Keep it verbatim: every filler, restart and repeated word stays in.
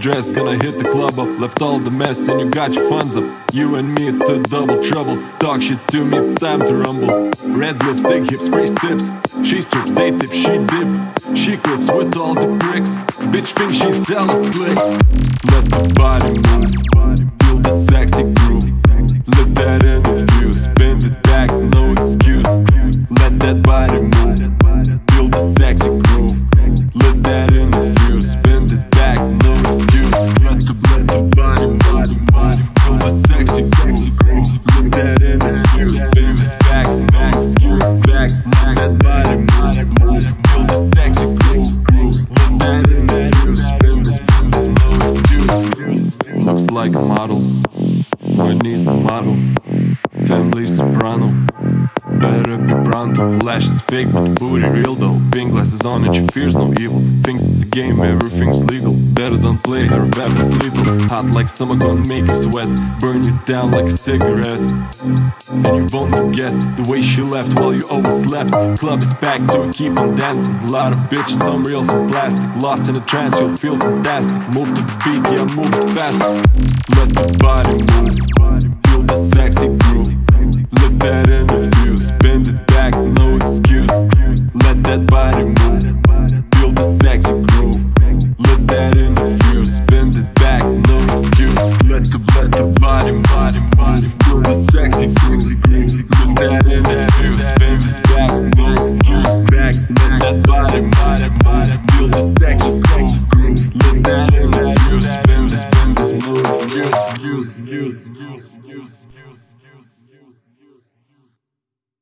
Dress, gonna hit the club up, left all the mess and you got your funds up. You and me, it's the double trouble. Talk shit to me, it's time to rumble. Red lipstick, hips, free sips. She strips, they tip, she dip. She clips with all the bricks. Bitch think she's hella slick. Let the body move, feel the sexy groove. Let that in a few, spin the back, no excuse. Let that body move, feel the sexy groove. Let that in a few, spin the back, no excuse. Let the, let the body, body, body, feel the sexy groove. Look that in the juice, baby's back, no excuse. Back, let that body, body, body, feel the sexy groove. Look that in the juice, baby's back, no excuse. Looks like a model, my knees the model. Family soprano, better be pronto. Lashes fake but booty real though. Pink glasses on and she fears no evil. Thinks it's a game, everything's legal. Better don't play, her weapons lethal. Hot like summer, gonna make you sweat. Burn you down like a cigarette. And you won't forget the way she left while you overslept. Club is packed so we keep on dancing. A lot of bitches, some real, some plastic. Lost in a trance, you'll feel fantastic. Move to the beat, yeah, move it fast. Let the body move, feel the sexy groove. Look that in the view, spin it back, no excuse. Let that body move.